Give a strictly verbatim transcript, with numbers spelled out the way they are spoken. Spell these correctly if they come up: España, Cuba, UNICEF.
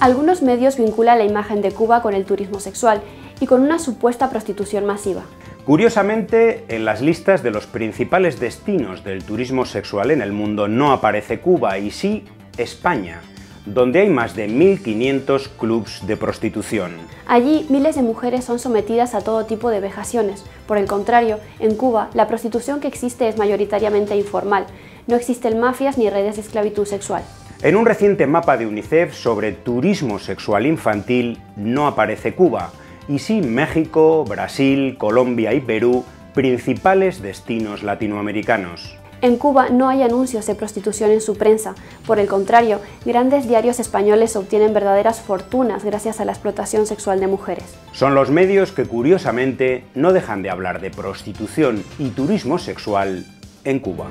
Algunos medios vinculan la imagen de Cuba con el turismo sexual y con una supuesta prostitución masiva. Curiosamente, en las listas de los principales destinos del turismo sexual en el mundo no aparece Cuba y sí España, donde hay más de mil quinientos clubs de prostitución. Allí, miles de mujeres son sometidas a todo tipo de vejaciones. Por el contrario, en Cuba, la prostitución que existe es mayoritariamente informal. No existen mafias ni redes de esclavitud sexual. En un reciente mapa de UNICEF sobre turismo sexual infantil no aparece Cuba, y sí México, Brasil, Colombia y Perú, principales destinos latinoamericanos. En Cuba no hay anuncios de prostitución en su prensa. Por el contrario, grandes diarios españoles obtienen verdaderas fortunas gracias a la explotación sexual de mujeres. Son los medios que, curiosamente, no dejan de hablar de prostitución y turismo sexual en Cuba.